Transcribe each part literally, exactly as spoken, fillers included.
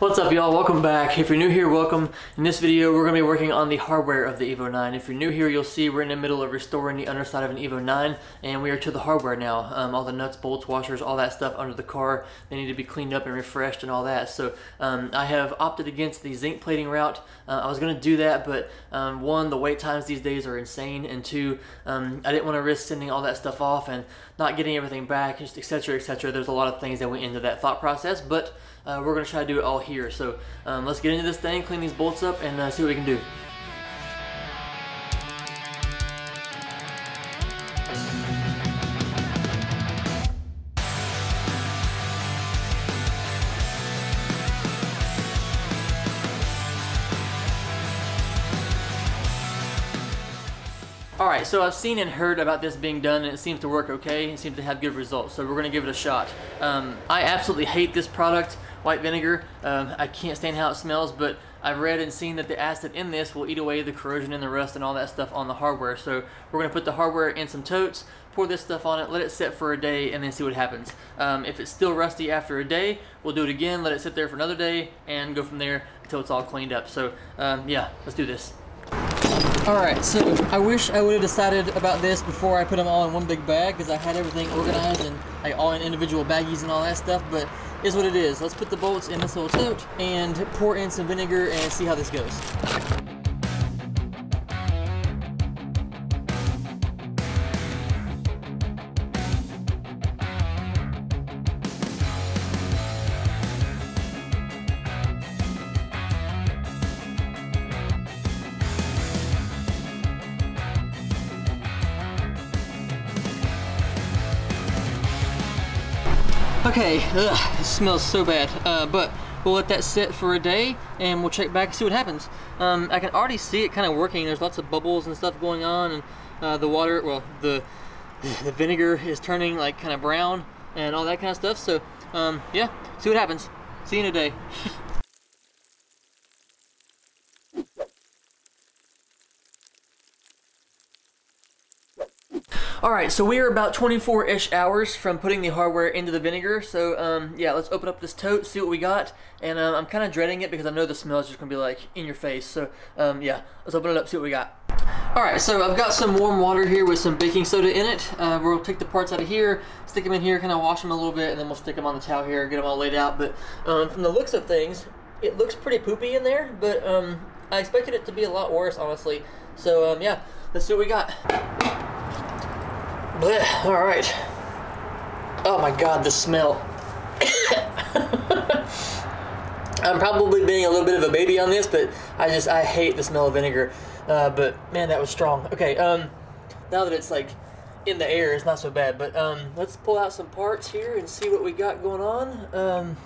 What's up, y'all? Welcome back. If you're new here, welcome. In this video, we're going to be working on the hardware of the Evo nine. If you're new here, you'll see we're in the middle of restoring the underside of an Evo nine, and we are to the hardware now. Um, all the nuts, bolts, washers, all that stuff under the car, they need to be cleaned up and refreshed and all that. So um, I have opted against the zinc plating route. Uh, I was going to do that, but um, one, the wait times these days are insane, and two, um, I didn't want to risk sending all that stuff off and not getting everything back, just et cetera, et cetera. There's a lot of things that went into that thought process, but uh, we're going to try to do it all here. Here. So um, let's get into this thing, clean these bolts up, and uh, see what we can do. Alright, so I've seen and heard about this being done, and it seems to work okay. It seems to have good results, so we're going to give it a shot. Um, I absolutely hate this product, white vinegar. Um, I can't stand how it smells, but I've read and seen that the acid in this will eat away the corrosion and the rust and all that stuff on the hardware. So we're going to put the hardware in some totes, pour this stuff on it, let it sit for a day, and then see what happens. Um, if it's still rusty after a day, we'll do it again, let it sit there for another day, and go from there until it's all cleaned up. So um, yeah, let's do this. Alright, so I wish I would have decided about this before I put them all in one big bag, because I had everything organized and like all in individual baggies and all that stuff, but it's what it is. Let's put the bolts in this little tote and pour in some vinegar and see how this goes. Okay, ugh, it smells so bad, uh, but we'll let that sit for a day and we'll check back and see what happens. Um, I can already see it kind of working. There's lots of bubbles and stuff going on, and uh, the water, well, the, the vinegar is turning like kind of brown and all that kind of stuff. So um, yeah, see what happens. See you in a day. Alright, so we are about twenty-four-ish hours from putting the hardware into the vinegar, so um, yeah, let's open up this tote, see what we got, and uh, I'm kind of dreading it because I know the smell is just going to be like in your face, so um, yeah, let's open it up, see what we got. Alright, so I've got some warm water here with some baking soda in it. Uh, we'll take the parts out of here, stick them in here, kind of wash them a little bit, and then we'll stick them on the towel here, get them all laid out, but um, from the looks of things, it looks pretty poopy in there, but um, I expected it to be a lot worse, honestly, so um, yeah, let's see what we got. Blech. All right. Oh my God, the smell. I'm probably being a little bit of a baby on this, but I just, I hate the smell of vinegar. Uh, but man, that was strong. Okay, um, now that it's like in the air, it's not so bad. But um, let's pull out some parts here and see what we got going on. Um,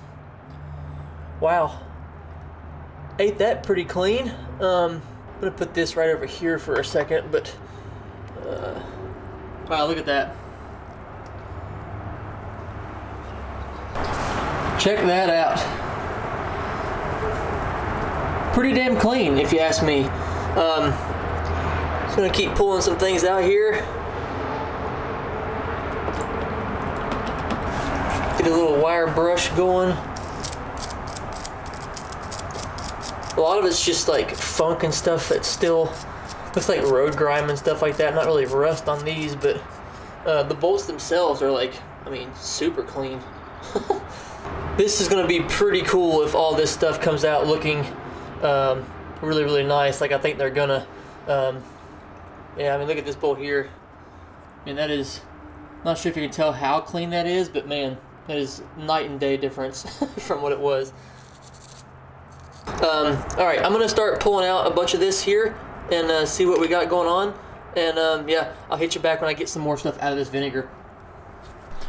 wow. Ate that pretty clean. Um, I'm gonna put this right over here for a second, but... Uh, wow, look at that. Check that out. Pretty damn clean, if you ask me. Um, just gonna keep pulling some things out here. Get a little wire brush going. A lot of it's just like funk and stuff that's still... looks like road grime and stuff like that. Not really rust on these, but uh, the bolts themselves are like, I mean, super clean. This is going to be pretty cool if all this stuff comes out looking um, really, really nice. Like, I think they're going to, um, yeah, I mean, look at this bolt here. I mean, that is, not sure if you can tell how clean that is, but man, that is night and day difference from what it was. Um, all right, I'm going to start pulling out a bunch of this here and uh, see what we got going on, and um, yeah, I'll hit you back when I get some more stuff out of this vinegar.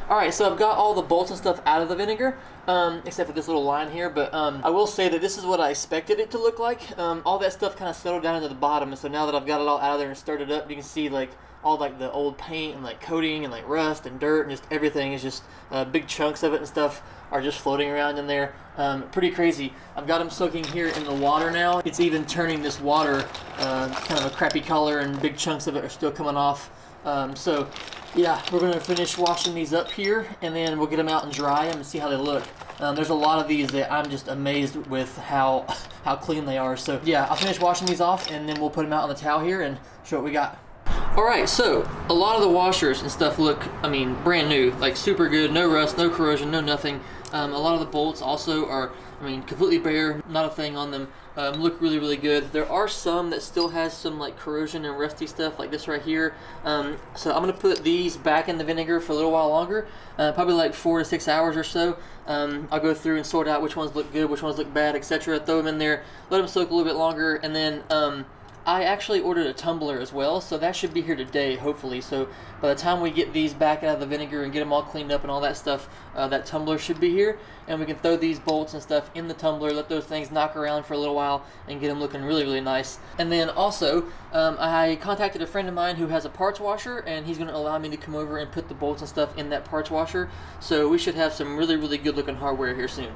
Alright, so I've got all the bolts and stuff out of the vinegar, um, except for this little line here, but um, I will say that this is what I expected it to look like. Um, all that stuff kind of settled down into the bottom, and so now that I've got it all out of there and stirred it up, you can see like all like the old paint and like coating and like rust and dirt and just everything is just uh, big chunks of it and stuff are just floating around in there. Um, pretty crazy. I've got them soaking here in the water now. It's even turning this water uh, kind of a crappy color, and big chunks of it are still coming off. Um, so yeah, we're going to finish washing these up here, and then we'll get them out and dry them and see how they look. Um, there's a lot of these that I'm just amazed with how how clean they are. So yeah, I'll finish washing these off, and then we'll put them out on the towel here and show what we got. Alright, so a lot of the washers and stuff look, I mean, brand new, like super good, no rust, no corrosion, no nothing. Um, a lot of the bolts also are, I mean, completely bare, not a thing on them. Um, look really, really good. There are some that still has some like corrosion and rusty stuff like this right here. Um, so I'm gonna put these back in the vinegar for a little while longer, uh, probably like four to six hours or so. Um, I'll go through and sort out which ones look good, which ones look bad, et cetera. Throw them in there, let them soak a little bit longer, and then um, I actually ordered a tumbler as well, so that should be here today, hopefully. So by the time we get these back out of the vinegar and get them all cleaned up and all that stuff, uh, that tumbler should be here, and we can throw these bolts and stuff in the tumbler, let those things knock around for a little while, and get them looking really, really nice. And then also, um, I contacted a friend of mine who has a parts washer, and he's going to allow me to come over and put the bolts and stuff in that parts washer, so we should have some really, really good looking hardware here soon.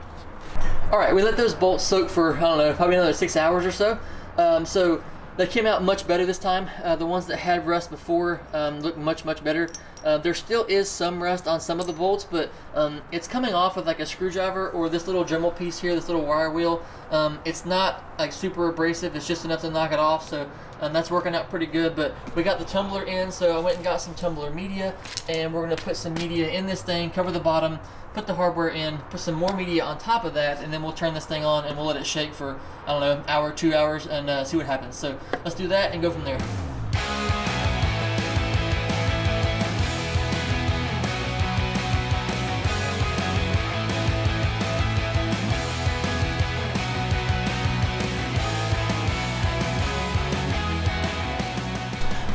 Alright, we let those bolts soak for, I don't know, probably another six hours or so. Um, so they came out much better this time. Uh, the ones that had rust before um, look much, much better. Uh, there still is some rust on some of the bolts, but um, it's coming off with like a screwdriver or this little Dremel piece here, this little wire wheel. Um, it's not like super abrasive, it's just enough to knock it off, so um, that's working out pretty good. But we got the tumbler in, so I went and got some tumbler media, and we're gonna put some media in this thing, cover the bottom, put the hardware in, put some more media on top of that, and then we'll turn this thing on and we'll let it shake for, I don't know, an hour, two hours, and uh, see what happens. So let's do that and go from there.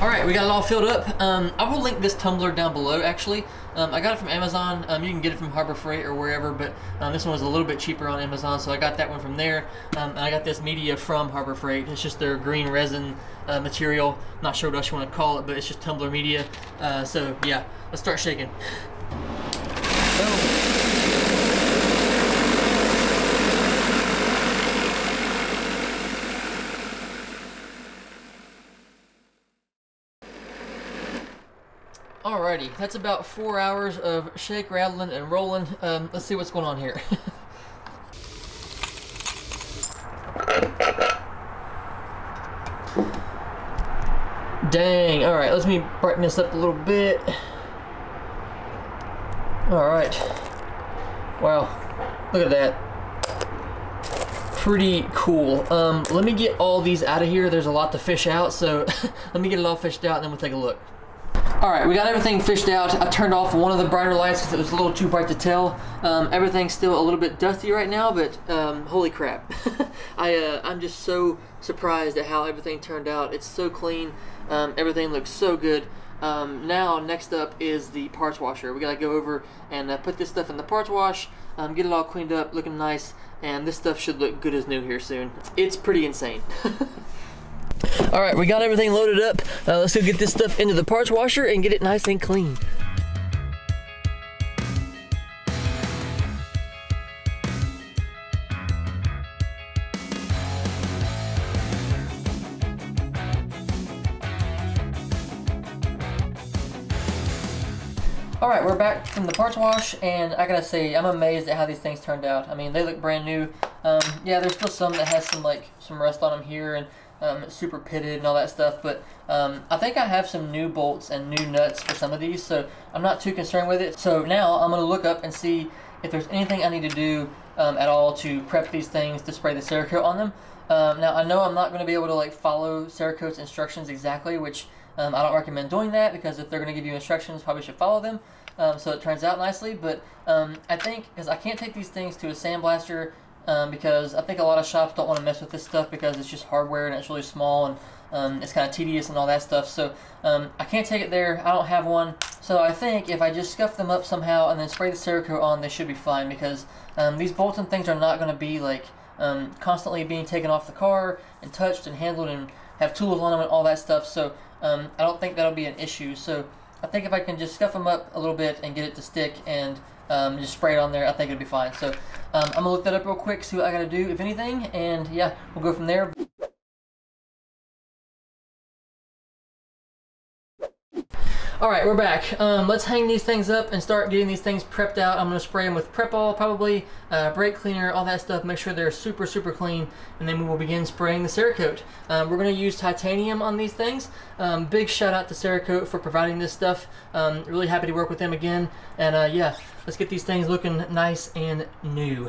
Alright, we got it all filled up. Um, I will link this tumbler down below, actually. Um, I got it from Amazon. Um, you can get it from Harbor Freight or wherever, but um, this one was a little bit cheaper on Amazon, so I got that one from there. Um, and I got this media from Harbor Freight. It's just their green resin uh, material. Not sure what you want to call it, but it's just tumbler media. Uh, so yeah, let's start shaking. Oh. Alrighty, that's about four hours of shake, rattling, and rolling. Um, let's see what's going on here. Dang, alright, let me brighten this up a little bit. Alright, wow, look at that. Pretty cool. Um, let me get all these out of here. There's a lot to fish out, so let me get it all fished out and then we'll take a look. Alright, we got everything fished out. I turned off one of the brighter lights because it was a little too bright to tell. Um, everything's still a little bit dusty right now, but um, holy crap. I, uh, I'm just so surprised at how everything turned out. It's so clean. Um, everything looks so good. Um, now, next up is the parts washer. We gotta go over and uh, put this stuff in the parts wash, um, get it all cleaned up, looking nice, and this stuff should look good as new here soon. It's pretty insane. Alright, we got everything loaded up. Uh, let's go get this stuff into the parts washer and get it nice and clean. Alright, we're back from the parts wash, and I gotta say, I'm amazed at how these things turned out. I mean, they look brand new. Um, yeah, there's still some that has some, like, some rust on them here, and Um, it's super pitted and all that stuff, but um, I think I have some new bolts and new nuts for some of these, so I'm not too concerned with it. So now I'm going to look up and see if there's anything I need to do um, at all to prep these things to spray the Cerakote on them. Um, now I know I'm not going to be able to like follow Cerakote's instructions exactly, which um, I don't recommend doing that, because if they're going to give you instructions, probably should follow them. Um, so it turns out nicely, but um, I think, because I can't take these things to a sandblaster, Um, because I think a lot of shops don't want to mess with this stuff because it's just hardware and it's really small, and um, it's kind of tedious and all that stuff. So um, I can't take it there. I don't have one. So I think if I just scuff them up somehow and then spray the Cerakote on, they should be fine, because um, these bolts and things are not going to be like um, constantly being taken off the car and touched and handled and have tools on them and all that stuff. So um, I don't think that'll be an issue. So I think if I can just scuff them up a little bit and get it to stick and um, just spray it on there, I think it'll be fine. So um, I'm going to look that up real quick, see what I got to do, if anything, and yeah, we'll go from there. All right, we're back. Um, let's hang these things up and start getting these things prepped out. I'm gonna spray them with prep all probably, uh, brake cleaner, all that stuff, make sure they're super, super clean, and then we will begin spraying the Cerakote. Um, we're gonna use titanium on these things. Um, big shout out to Cerakote for providing this stuff. Um, really happy to work with them again. And uh, yeah, let's get these things looking nice and new.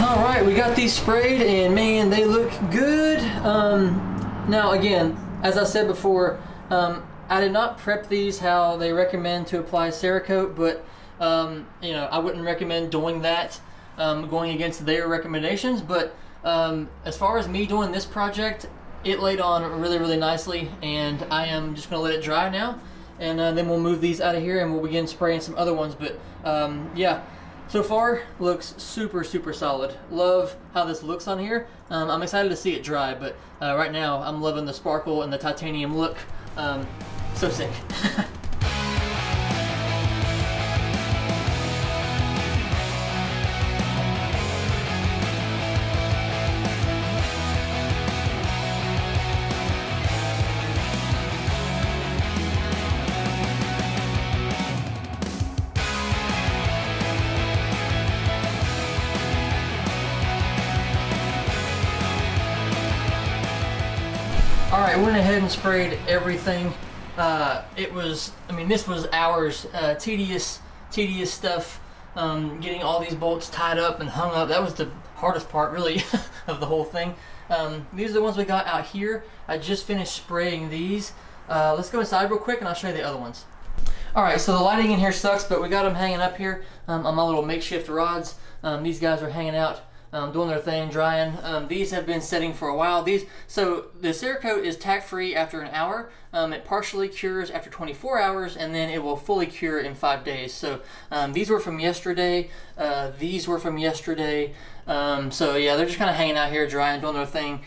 Alright, we got these sprayed and man, they look good. Um, now again, as I said before, um, I did not prep these how they recommend to apply Cerakote, but um, you know, I wouldn't recommend doing that, um, going against their recommendations. But um, as far as me doing this project, it laid on really, really nicely, and I am just going to let it dry now, and uh, then we'll move these out of here and we'll begin spraying some other ones. But um, yeah. So far, looks super, super solid. Love how this looks on here. Um, I'm excited to see it dry, but uh, right now I'm loving the sparkle and the titanium look. Um, so sick. Alright, went ahead and sprayed everything. Uh, it was, I mean, this was hours, uh, tedious, tedious stuff. Um, getting all these bolts tied up and hung up, that was the hardest part, really, of the whole thing. Um, these are the ones we got out here. I just finished spraying these. Uh, let's go inside real quick and I'll show you the other ones. Alright, so the lighting in here sucks, but we got them hanging up here um, on my little makeshift rods. Um, these guys are hanging out. Um, doing their thing, drying. Um, these have been setting for a while. These, so the Cerakote is tack-free after an hour. Um, it partially cures after twenty-four hours, and then it will fully cure in five days. So um, these were from yesterday. Uh, these were from yesterday. Um, so yeah, they're just kind of hanging out here, drying, doing their thing.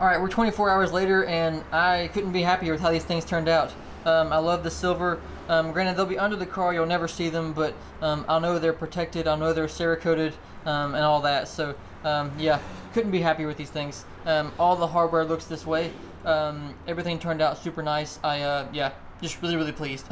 All right, we're twenty-four hours later, and I couldn't be happier with how these things turned out. Um, I love the silver. Um, granted, they'll be under the car, you'll never see them, but um, I know they're protected, I know they're Cerakoted, um, and all that, so um, yeah, couldn't be happier with these things. Um, all the hardware looks this way. Um, everything turned out super nice. I, uh, yeah, just really, really pleased.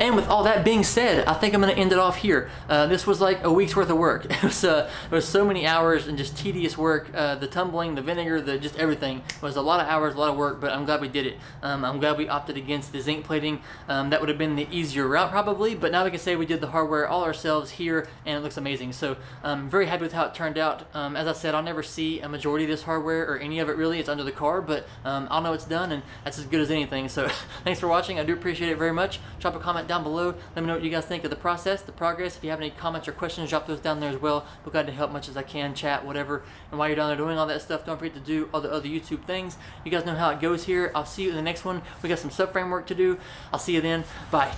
And with all that being said, I think I'm going to end it off here. Uh, this was like a week's worth of work. It was, uh, it was so many hours and just tedious work. Uh, the tumbling, the vinegar, the just everything. It was a lot of hours, a lot of work, but I'm glad we did it. Um, I'm glad we opted against the zinc plating. Um, that would have been the easier route probably, but now we can say we did the hardware all ourselves here, and it looks amazing. So I'm um, very happy with how it turned out. Um, as I said, I'll never see a majority of this hardware or any of it really. It's under the car, but um, I'll know it's done, and that's as good as anything. So thanks for watching. I do appreciate it very much. Drop a comment down below. Let me know what you guys think of the process, the progress. If you have any comments or questions, drop those down there as well. Be glad to help much as I can, chat, whatever. And while you're down there doing all that stuff, don't forget to do all the other YouTube things. You guys know how it goes here. I'll see you in the next one. We got some subframe work to do. I'll see you then. Bye.